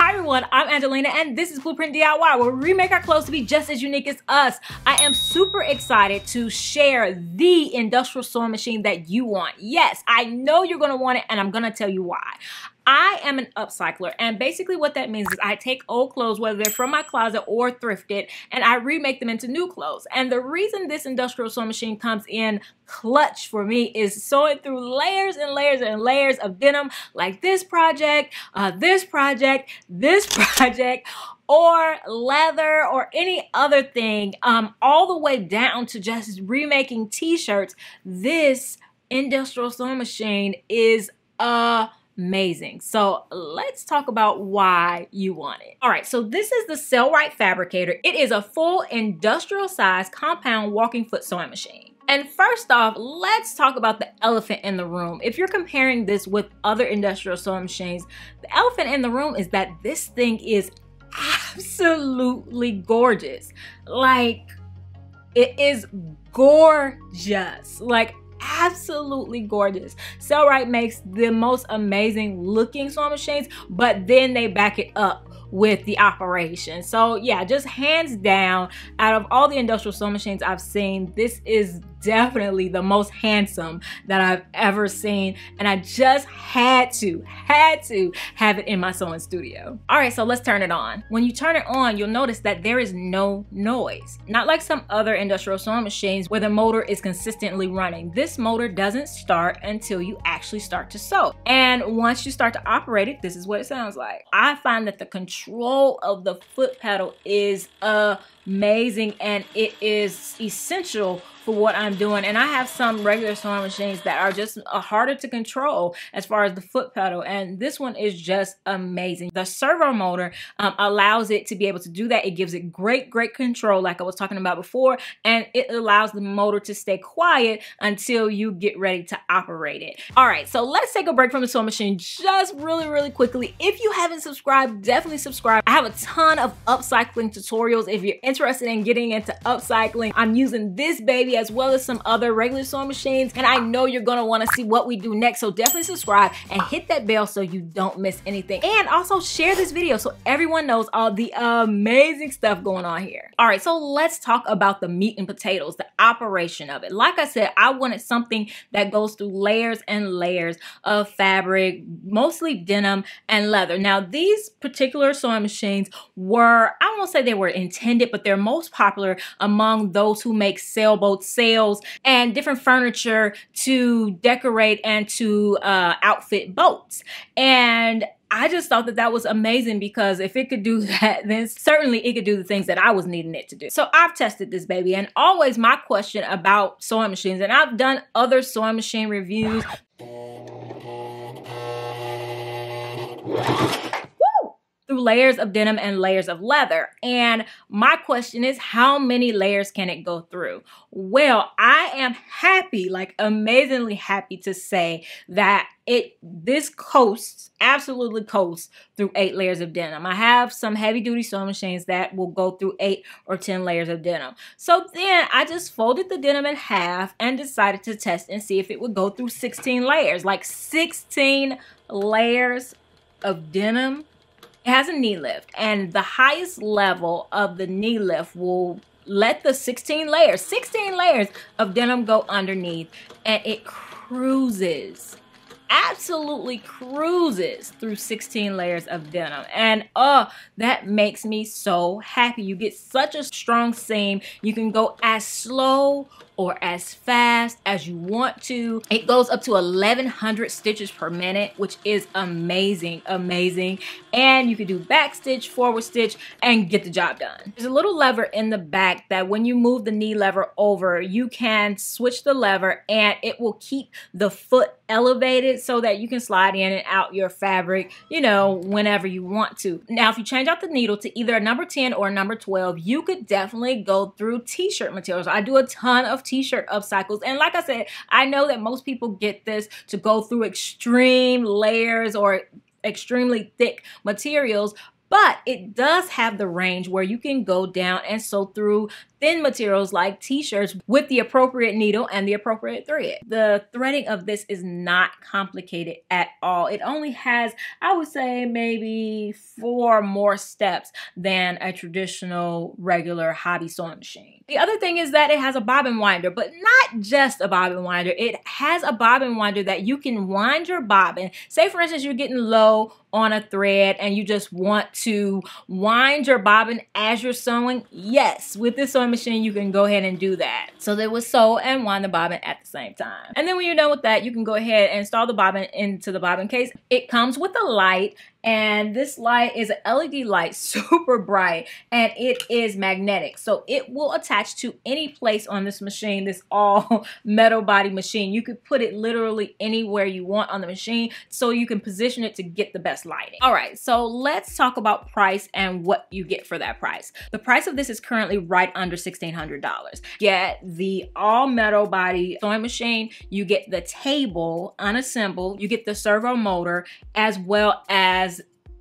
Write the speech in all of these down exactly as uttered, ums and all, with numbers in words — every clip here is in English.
Hi everyone, I'm Angelina and this is Blueprint D I Y, where we make our clothes to be just as unique as us. I am super excited to share the industrial sewing machine that you want. Yes, I know you're gonna want it and I'm gonna tell you why. I am an upcycler, and basically what that means is I take old clothes, whether they're from my closet or thrifted, and I remake them into new clothes. And the reason this industrial sewing machine comes in clutch for me is sewing through layers and layers and layers of denim, like this project, uh, this project, this project, or leather or any other thing, um, all the way down to just remaking t-shirts. This industrial sewing machine is a amazing. So let's talk about why you want it. All right, so this is the Sailrite Fabricator. It is a full industrial size compound walking foot sewing machine. And first off, let's talk about the elephant in the room. If you're comparing this with other industrial sewing machines, the elephant in the room is that this thing is absolutely gorgeous. Like, it is gorgeous. Like, absolutely gorgeous. Sailrite makes the most amazing looking sewing machines, but then they back it up with the operation. So yeah, just hands down, out of all the industrial sewing machines I've seen, this is definitely the most handsome that I've ever seen, and I just had to, had to have it in my sewing studio. All right, so let's turn it on. When you turn it on, you'll notice that there is no noise. Not like some other industrial sewing machines where the motor is consistently running. This motor doesn't start until you actually start to sew. And once you start to operate it, this is what it sounds like. I find that the control of the foot pedal is amazing, and it is essential for what I'm doing. And I have some regular sewing machines that are just harder to control as far as the foot pedal, and this one is just amazing. The servo motor um, allows it to be able to do that. It gives it great, great control, like I was talking about before, and it allows the motor to stay quiet until you get ready to operate it. All right, so let's take a break from the sewing machine just really, really quickly. If you haven't subscribed, definitely subscribe. I have a ton of upcycling tutorials. If you're interested in getting into upcycling, I'm using this baby as well as some other regular sewing machines, and I know you're gonna want to see what we do next. So definitely subscribe and hit that bell so you don't miss anything, and also share this video so everyone knows all the amazing stuff going on here. All right, so let's talk about the meat and potatoes, the operation of it. Like I said, I wanted something that goes through layers and layers of fabric, mostly denim and leather. Now, these particular sewing machines were, I won't say they were intended, but they're most popular among those who make sailboat sails and different furniture to decorate and to uh, outfit boats. And I just thought that that was amazing, because if it could do that, then certainly it could do the things that I was needing it to do. So I've tested this baby, and always my question about sewing machines, and I've done other sewing machine reviews. Through layers of denim and layers of leather. And my question is, how many layers can it go through? Well, I am happy, like amazingly happy, to say that it this coasts, absolutely coasts through eight layers of denim. I have some heavy duty sewing machines that will go through eight or ten layers of denim. So then I just folded the denim in half and decided to test and see if it would go through sixteen layers, like sixteen layers of denim. It has a knee lift, and the highest level of the knee lift will let the sixteen layers, sixteen layers of denim go underneath, and it cruises, absolutely cruises through sixteen layers of denim. And oh, that makes me so happy. You get such a strong seam. You can go as slow or as fast as you want to. It goes up to eleven hundred stitches per minute, which is amazing, amazing. And you can do back stitch, forward stitch, and get the job done. There's a little lever in the back that when you move the knee lever over, you can switch the lever and it will keep the foot elevated so that you can slide in and out your fabric, you know, whenever you want to. Now, if you change out the needle to either a number ten or a number twelve, you could definitely go through t-shirt materials. I do a ton of t-shirt upcycles, and like I said, I know that most people get this to go through extreme layers or extremely thick materials, but it does have the range where you can go down and sew through thin materials like t-shirts with the appropriate needle and the appropriate thread. The threading of this is not complicated at all. It only has, I would say, maybe four more steps than a traditional regular hobby sewing machine. The other thing is that it has a bobbin winder, but not just a bobbin winder. It has a bobbin winder that you can wind your bobbin. Say for instance, you're getting low on a thread and you just want to wind your bobbin as you're sewing. Yes, with this sewing machine, you can go ahead and do that. So they will sew and wind the bobbin at the same time. And then when you're done with that, you can go ahead and install the bobbin into the bobbin case. It comes with a light, and this light is an L E D light, super bright, and it is magnetic. So it will attach to any place on this machine, this all metal body machine. You could put it literally anywhere you want on the machine, so you can position it to get the best lighting. All right, so let's talk about price and what you get for that price. The price of this is currently right under sixteen hundred dollars. Get the all metal body sewing machine, you get the table unassembled, you get the servo motor, as well as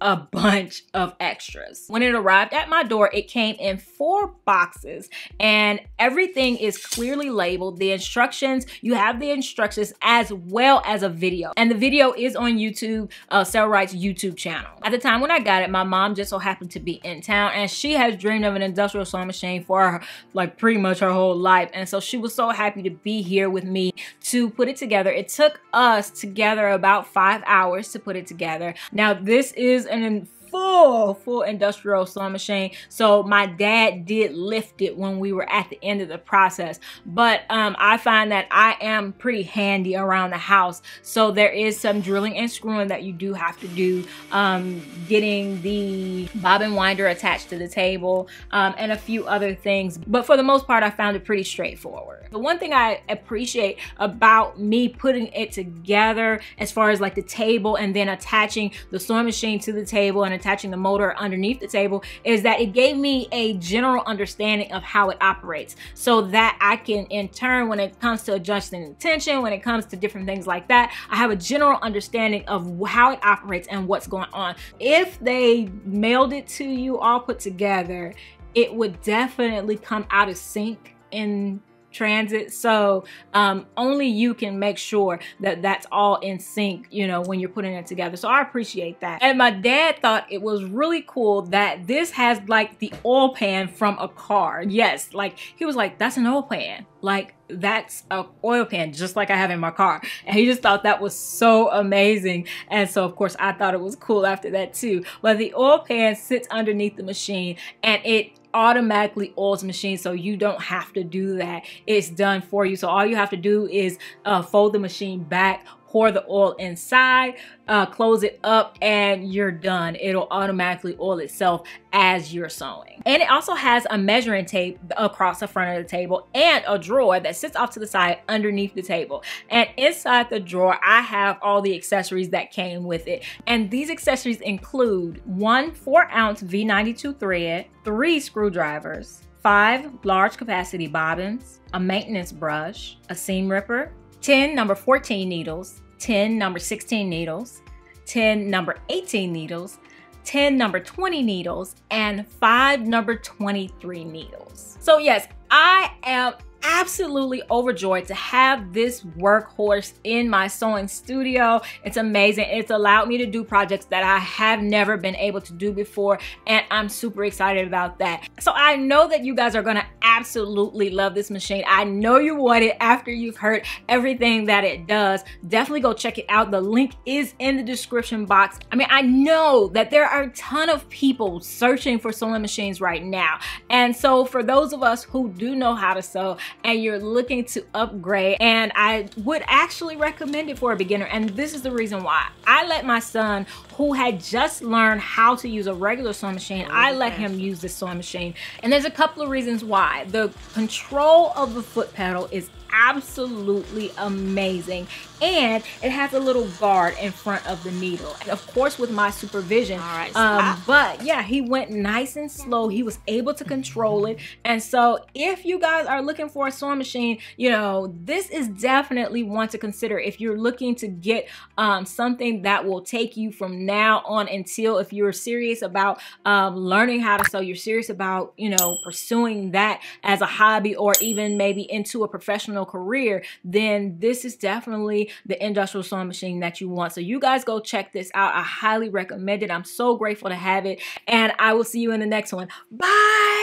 a bunch of extras. When it arrived at my door, it came in four boxes and everything is clearly labeled. The instructions, you have the instructions as well as a video. And the video is on YouTube, uh, Sailrite's YouTube channel. At the time when I got it, my mom just so happened to be in town, and she has dreamed of an industrial sewing machine for her, like pretty much her whole life. And so she was so happy to be here with me to put it together. It took us together about five hours to put it together. Now this is and full, full industrial sewing machine. So my dad did lift it when we were at the end of the process. But um, I find that I am pretty handy around the house. So there is some drilling and screwing that you do have to do. Um, getting the bobbin winder attached to the table um, and a few other things. But for the most part, I found it pretty straightforward. The one thing I appreciate about me putting it together as far as like the table and then attaching the sewing machine to the table and attaching the motor underneath the table is that it gave me a general understanding of how it operates, so that I can in turn, when it comes to adjusting the tension, when it comes to different things like that, I have a general understanding of how it operates and what's going on. If they mailed it to you all put together, it would definitely come out of sync in transit. So um, only you can make sure that that's all in sync, you know, when you're putting it together. So I appreciate that. And my dad thought it was really cool that this has like the oil pan from a car. Yes, like he was like, that's an oil pan. Like that's a oil pan, just like I have in my car. And he just thought that was so amazing. And so of course I thought it was cool after that too. But the oil pan sits underneath the machine and it automatically oils the machine, so you don't have to do that. It's done for you. So all you have to do is uh, fold the machine back, pour the oil inside, uh, close it up, and you're done. It'll automatically oil itself as you're sewing. And it also has a measuring tape across the front of the table and a drawer that sits off to the side underneath the table. And inside the drawer, I have all the accessories that came with it. And these accessories include one four ounce V ninety-two thread, three screwdrivers, five large capacity bobbins, a maintenance brush, a seam ripper, ten number fourteen needles, ten number sixteen needles, ten number eighteen needles, ten number twenty needles, and five number twenty-three needles. So yes, I am absolutely overjoyed to have this workhorse in my sewing studio. It's amazing. It's allowed me to do projects that I have never been able to do before, and I'm super excited about that. So I know that you guys are going to absolutely love this machine. I know you want it after you've heard everything that it does. Definitely go check it out. The link is in the description box. I mean, I know that there are a ton of people searching for sewing machines right now. And so for those of us who do know how to sew, and you're looking to upgrade, and I would actually recommend it for a beginner, and this is the reason why. I let my son, who had just learned how to use a regular sewing machine, I let him use this sewing machine, and there's a couple of reasons why. The control of the foot pedal is absolutely amazing, and it has a little guard in front of the needle, and of course with my supervision. All right, um, but yeah, he went nice and slow. He was able to control it. And so if you guys are looking for a sewing machine, you know, this is definitely one to consider if you're looking to get um, something that will take you from now on until, if you're serious about um, learning how to sew, you're serious about, you know, pursuing that as a hobby or even maybe into a professional career, then this is definitely the industrial sewing machine that you want. So you guys go check this out. I highly recommend it. I'm so grateful to have it, and I will see you in the next one. Bye.